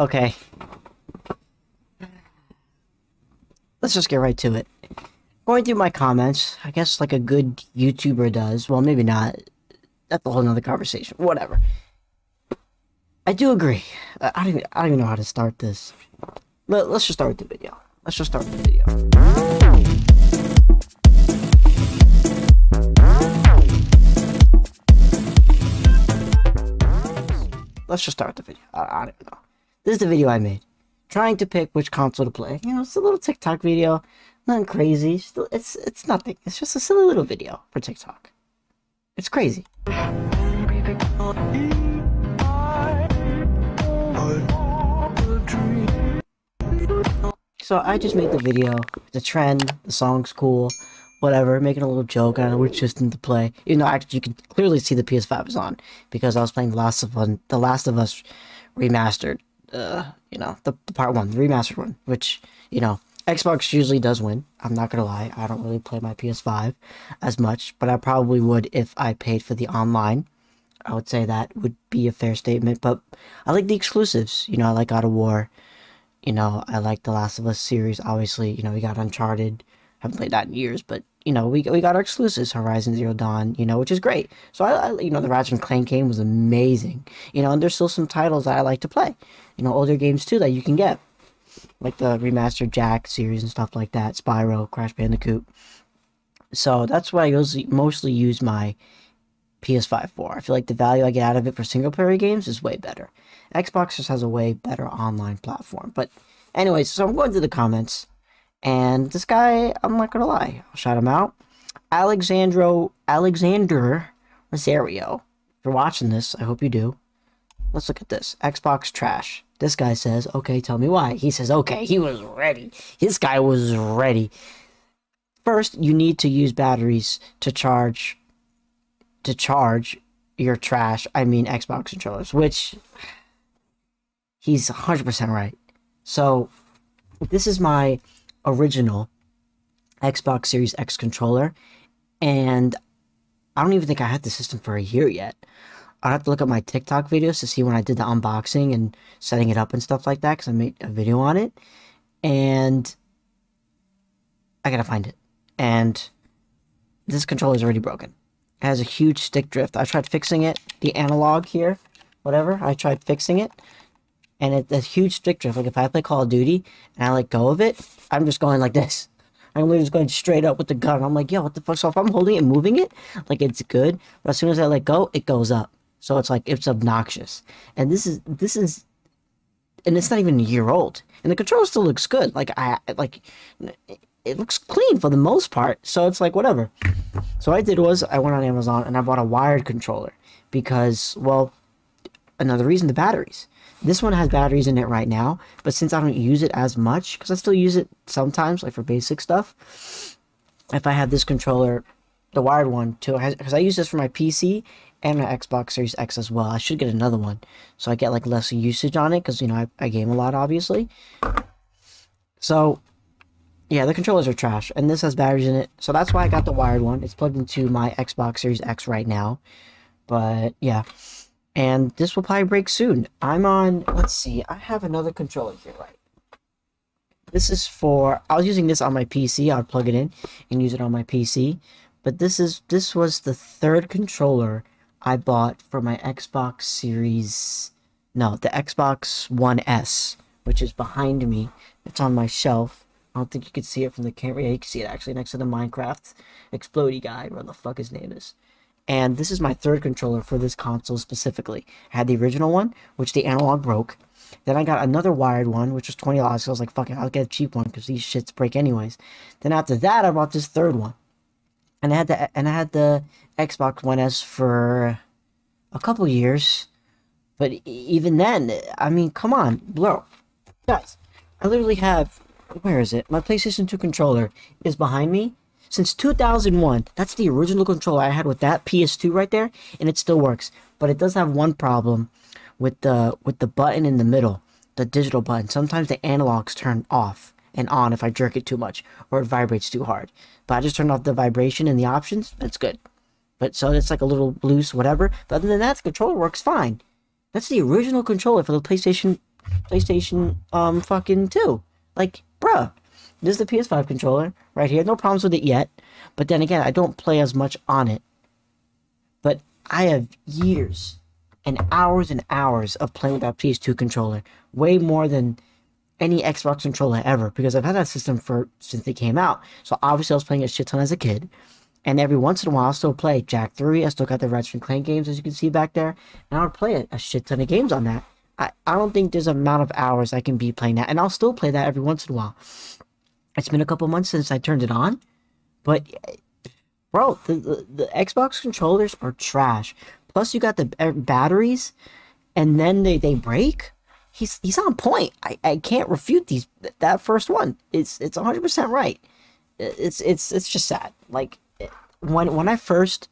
Okay. Let's just get right to it. Going through my comments, I guess like a good YouTuber does. Well, maybe not. That's a whole nother conversation. Whatever. I do agree. I don't even know how to start this. Let's just start with the video. I don't even know. This is the video I made, trying to pick which console to play. You know, it's a little TikTok video, nothing crazy. Still, it's nothing. It's just a silly little video for TikTok. It's crazy. So I just made the video, the trend, the song's cool, whatever, making a little joke. I don't know which system to play. You know, actually, you can clearly see the PS5 is on because I was playing The Last of Us Remastered, you know, the part one, the remastered one, which, you know, Xbox usually does win. I'm not gonna lie, I don't really play my PS5 as much, but I probably would if I paid for the online. I would say that would be a fair statement, but I like the exclusives. You know, I like God of War. You know, I like The Last of Us series, obviously. You know, we got Uncharted. Haven't played that in years, but, you know, we got our exclusives, Horizon Zero Dawn, you know, which is great. So, you know, the Ratchet & Clank game was amazing. You know, and there's still some titles that I like to play. You know, older games, too, that you can get. Like the remastered Jak series and stuff like that, Spyro, Crash Bandicoot. So, that's what I mostly use my PS5 for. I feel like the value I get out of it for single-player games is way better. Xbox just has a way better online platform. But anyways, so I'm going to the comments. And this guy, I'm not going to lie, I'll shout him out. Alexander Rosario. If you're watching this, I hope you do. Let's look at this. Xbox trash. This guy says, okay, tell me why. He says, okay, he was ready. This guy was ready. First, you need to use batteries to charge your trash, I mean Xbox controllers, which he's 100% right. So this is my original Xbox Series X controller, and I don't even think I had the system for a year yet. I'd have to look at my TikTok videos to see when I did the unboxing and setting it up and stuff like that, because I made a video on it, and I gotta find it. And this controller is already broken. It has a huge stick drift. I tried fixing it, the analog here, whatever, I tried fixing it. And it's a huge stick drift. Like, if I play Call of Duty and I let go of it, I'm just going like this. I'm literally just going straight up with the gun. I'm like, yo, what the fuck? So if I'm holding it and moving it, like, it's good. But as soon as I let go, it goes up. So it's like, it's obnoxious. And and it's not even a year old. And the controller still looks good. Like, it looks clean for the most part. So it's like, whatever. So what I did was, I went on Amazon and I bought a wired controller. Because, well, another reason, the batteries. This one has batteries in it right now, but since I don't use it as much, because I still use it sometimes, like for basic stuff, if I have this controller, the wired one too, because I use this for my PC and my Xbox Series X as well. I should get another one, so I get like less usage on it, because, you know, I game a lot, obviously. So, yeah, the controllers are trash, and this has batteries in it, so that's why I got the wired one. It's plugged into my Xbox Series X right now, but yeah. And this will probably break soon. I'm on, let's see, I have another controller here, right? This is for, I was using this on my PC. I would plug it in and use it on my PC. But this was the third controller I bought for my Xbox Series, no, the Xbox One S, which is behind me. It's on my shelf. I don't think you can see it from the camera. Yeah, you can see it actually next to the Minecraft Explodey guy, whatever the fuck his name is. And this is my third controller for this console specifically. I had the original one, which the analog broke. Then I got another wired one, which was $20. So I was like, fuck it, I'll get a cheap one because these shits break anyways. Then after that, I bought this third one. And I had the Xbox One S for a couple years. But even then, I mean, come on, bro. Guys, I literally have, where is it? My PlayStation 2 controller is behind me. Since 2001, that's the original controller I had with that PS2 right there, and it still works. But it does have one problem with the button in the middle, the digital button. Sometimes the analogs turn off and on if I jerk it too much or it vibrates too hard. But I just turned off the vibration and the options. That's good. But so it's like a little loose, whatever. But other than that, the controller works fine. That's the original controller for the PlayStation PlayStation fucking 2. Like, bruh, this is the PS5 controller right here. No problems with it yet. But then again, I don't play as much on it. But I have years and hours of playing with that PS2 controller. Way more than any Xbox controller ever, because I've had that system since they came out. So obviously I was playing a shit ton as a kid. And every once in a while, I'll still play Jak 3. I still got the Ratchet & Clank games, as you can see back there. And I'll play a shit ton of games on that. I don't think there's an amount of hours I can be playing that. And I'll still play that every once in a while. It's been a couple months since I turned it on. But, bro, the Xbox controllers are trash. Plus, you got the batteries. And then they break. He's on point. I can't refute these. That first one. It's 100% right. It's just sad. Like, when I first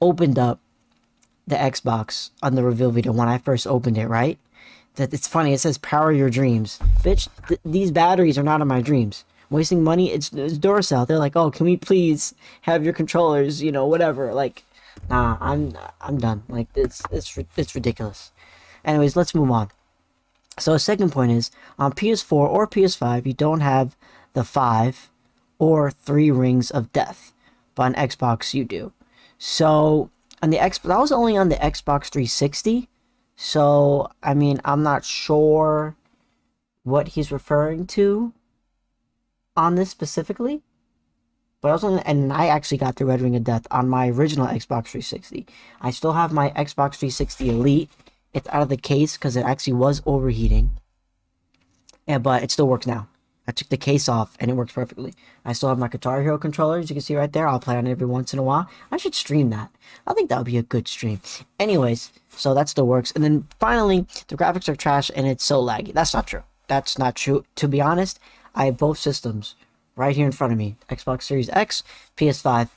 opened up the Xbox on the reveal video, when I first opened it, right? That it's funny, it says power your dreams. Bitch, these batteries are not in my dreams. Wasting money, it's Duracell. They're like, oh, can we please have your controllers, you know, whatever. Like, nah, I'm done. Like, it's ridiculous. Anyways, let's move on. So, second point is, on PS4 or PS5, you don't have the 5 or 3 rings of death. But on Xbox, you do. So, on the Xbox, that was only on the Xbox 360. So, I mean, I'm not sure what he's referring to on this specifically. But I was only, and I actually got the Red Ring of Death on my original Xbox 360. I still have my Xbox 360 Elite. It's out of the case because it actually was overheating. Yeah, but it still works now. I took the case off, and it works perfectly. I still have my Guitar Hero controller, as you can see right there. I'll play on it every once in a while. I should stream that. I think that would be a good stream. Anyways, so that still works. And then, finally, the graphics are trash, and it's so laggy. That's not true. That's not true. To be honest, I have both systems right here in front of me. Xbox Series X, PS5.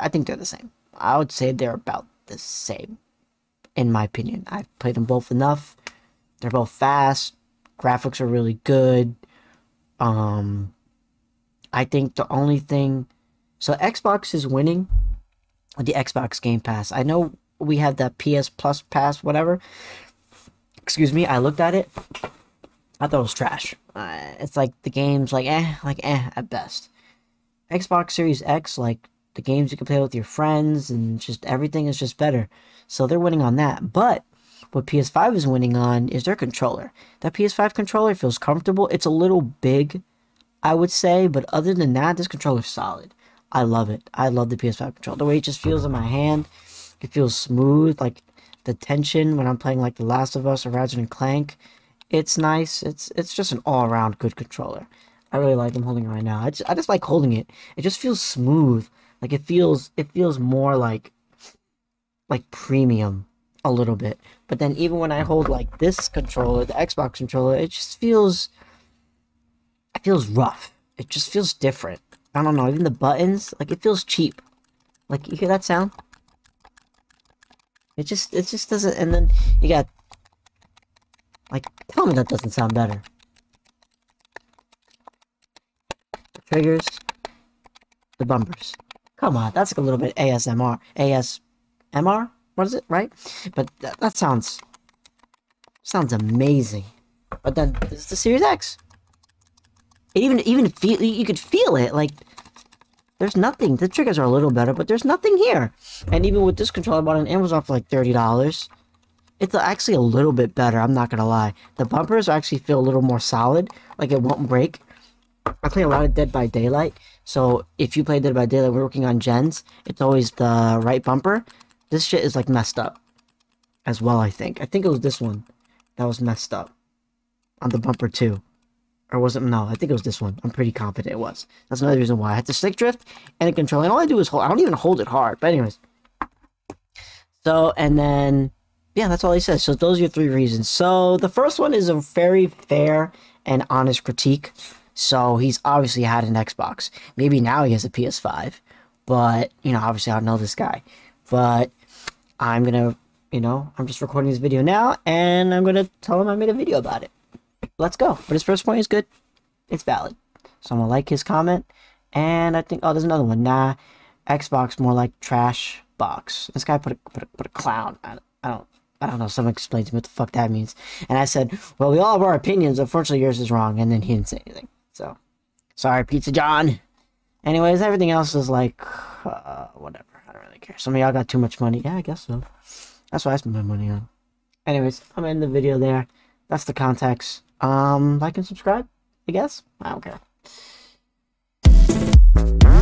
I think they're the same. I would say they're about the same, in my opinion. I've played them both enough. They're both fast. Graphics are really good. I think the only thing, so Xbox is winning with the Xbox Game Pass. I know we have that PS Plus pass, whatever. Excuse me, I looked at it. I thought it was trash. It's like the games, like eh at best. Xbox Series X, like the games you can play with your friends and just everything is just better. So they're winning on that, but what PS5 is winning on is their controller. That PS5 controller feels comfortable. It's a little big, I would say. But other than that, this controller is solid. I love it. I love the PS5 controller. The way it just feels in my hand. It feels smooth. Like, the tension when I'm playing, like, The Last of Us or Ratchet & Clank. It's nice. It's just an all-around good controller. I really like them holding it right now. I just like holding it. It just feels smooth. Like, it feels more like premium. A little bit. But then even when I hold like this controller, the Xbox controller, it feels rough. It just feels different. I don't know, even the buttons, like it feels cheap. Like, you hear that sound? It just doesn't. And then you got, like, tell me that doesn't sound better. The triggers, the bumpers. Come on, that's like a little bit ASMR? What is it, right? But that sounds amazing. But then this is the Series X. It even feel, you could feel it. Like, there's nothing. The triggers are a little better, but there's nothing here. And even with this controller, I bought on Amazon for like $30. It's actually a little bit better. I'm not gonna lie. The bumpers actually feel a little more solid. Like, it won't break. I play a lot of Dead by Daylight. So if you play Dead by Daylight, we're working on gens. It's always the right bumper. This shit is, like, messed up as well, I think. I think it was this one that was messed up on the bumper, too. Or was it? No, I think it was this one. I'm pretty confident it was. That's another reason why. I had to stick drift and a controller. And all I do is hold. I don't even hold it hard. But anyways. So, and then, yeah, that's all he says. So those are your 3 reasons. So the first one is a very fair and honest critique. So he's obviously had an Xbox. Maybe now he has a PS5. But, you know, obviously I don't know this guy. But I'm gonna, you know, I'm just recording this video now, and I'm gonna tell him I made a video about it. Let's go. But his first point is good. It's valid. So I'm gonna like his comment, and I think, oh, there's another one. Nah, Xbox more like trash box. This guy put a clown. I don't I don't know, someone explained to me what the fuck that means. And I said, well, we all have our opinions. Unfortunately, yours is wrong. And then he didn't say anything. So, sorry, Pizza John. Anyways, everything else is like, whatever. I don't really care. Some of y'all got too much money. Yeah, I guess so. That's what I spend my money on. Anyways, I'm gonna end the video there. That's the context. Like and subscribe, I guess. I don't care.